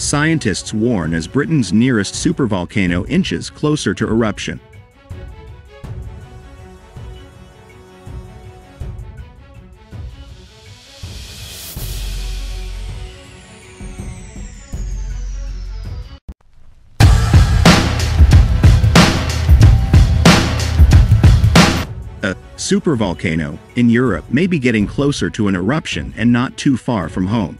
scientists warn as Britain's nearest supervolcano inches closer to eruption. Supervolcano in Europe may be getting closer to an eruption and not too far from home.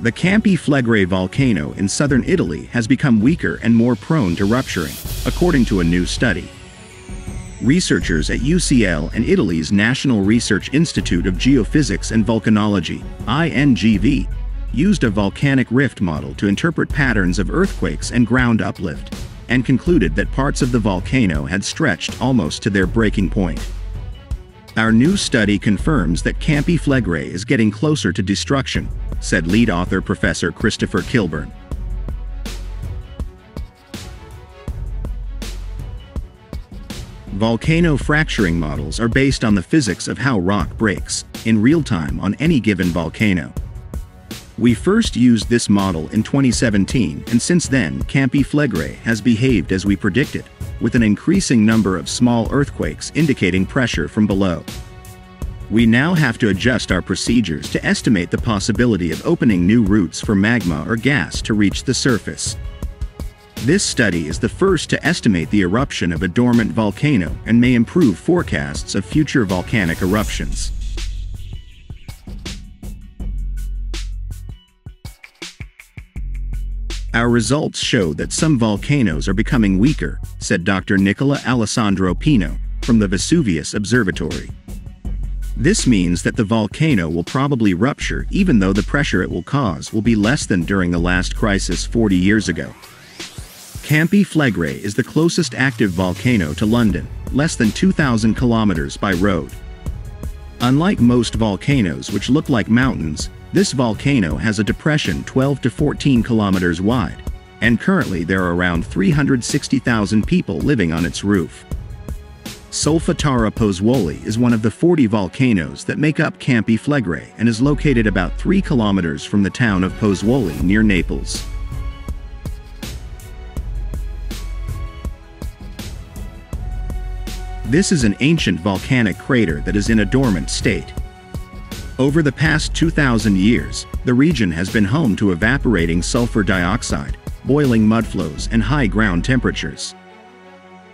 The Campi Flegrei volcano in southern Italy has become weaker and more prone to rupturing, according to a new study. Researchers at UCL and Italy's National Research Institute of Geophysics and Volcanology, INGV, used a volcanic rift model to interpret patterns of earthquakes and ground uplift, and concluded that parts of the volcano had stretched almost to their breaking point. Our new study confirms that Campi Flegrei is getting closer to destruction, said lead author Professor Christopher Kilburn. Volcano fracturing models are based on the physics of how rock breaks, in real time on any given volcano. We first used this model in 2017, and since then Campi Flegrei has behaved as we predicted, with an increasing number of small earthquakes indicating pressure from below. We now have to adjust our procedures to estimate the possibility of opening new routes for magma or gas to reach the surface. This study is the first to estimate the eruption of a dormant volcano and may improve forecasts of future volcanic eruptions. Our results show that some volcanoes are becoming weaker, said Dr. Nicola Alessandro Pino, from the Vesuvius Observatory. This means that the volcano will probably rupture even though the pressure it will cause will be less than during the last crisis 40 years ago. Campi Flegrei is the closest active volcano to London, less than 2,000 kilometers by road. Unlike most volcanoes which look like mountains, this volcano has a depression 12 to 14 kilometers wide, and currently there are around 360,000 people living on its roof. Solfatara Pozzuoli is one of the 40 volcanoes that make up Campi Flegrei and is located about 3 kilometers from the town of Pozzuoli near Naples. This is an ancient volcanic crater that is in a dormant state. Over the past 2,000 years, the region has been home to evaporating sulfur dioxide, boiling mudflows, and high ground temperatures.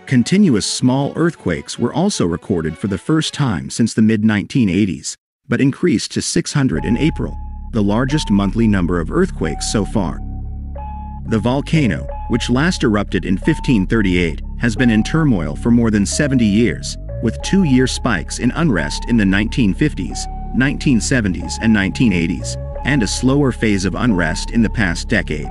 Continuous small earthquakes were also recorded for the first time since the mid-1980s, but increased to 600 in April, the largest monthly number of earthquakes so far. The volcano, which last erupted in 1538, has been in turmoil for more than 70 years, with two-year spikes in unrest in the 1950s, 1970s and 1980s, and a slower phase of unrest in the past decade.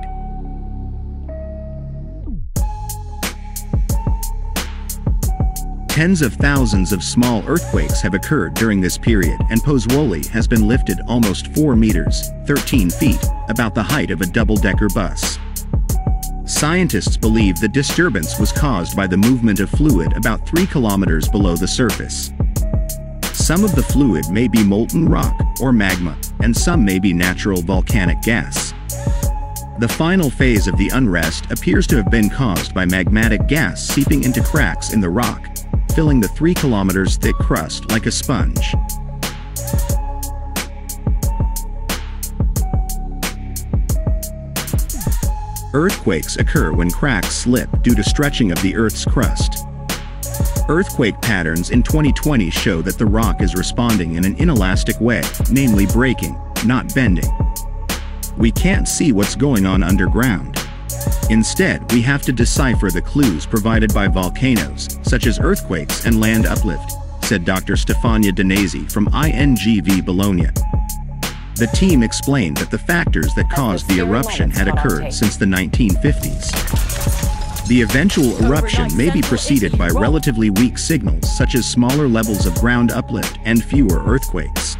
Tens of thousands of small earthquakes have occurred during this period, and Pozzuoli has been lifted almost 4 meters, 13 feet, about the height of a double-decker bus. Scientists believe the disturbance was caused by the movement of fluid about 3 kilometers below the surface. Some of the fluid may be molten rock or magma, and some may be natural volcanic gas. The final phase of the unrest appears to have been caused by magmatic gas seeping into cracks in the rock, filling the 3 kilometers thick crust like a sponge. Earthquakes occur when cracks slip due to stretching of the Earth's crust. Earthquake patterns in 2020 show that the rock is responding in an inelastic way, namely breaking, not bending. We can't see what's going on underground. Instead, we have to decipher the clues provided by volcanoes, such as earthquakes and land uplift, said Dr. Stefania Danesi from INGV Bologna. The team explained that the factors that caused the eruption had occurred since the 1950s. The eventual eruption may be preceded by relatively weak signals such as smaller levels of ground uplift and fewer earthquakes.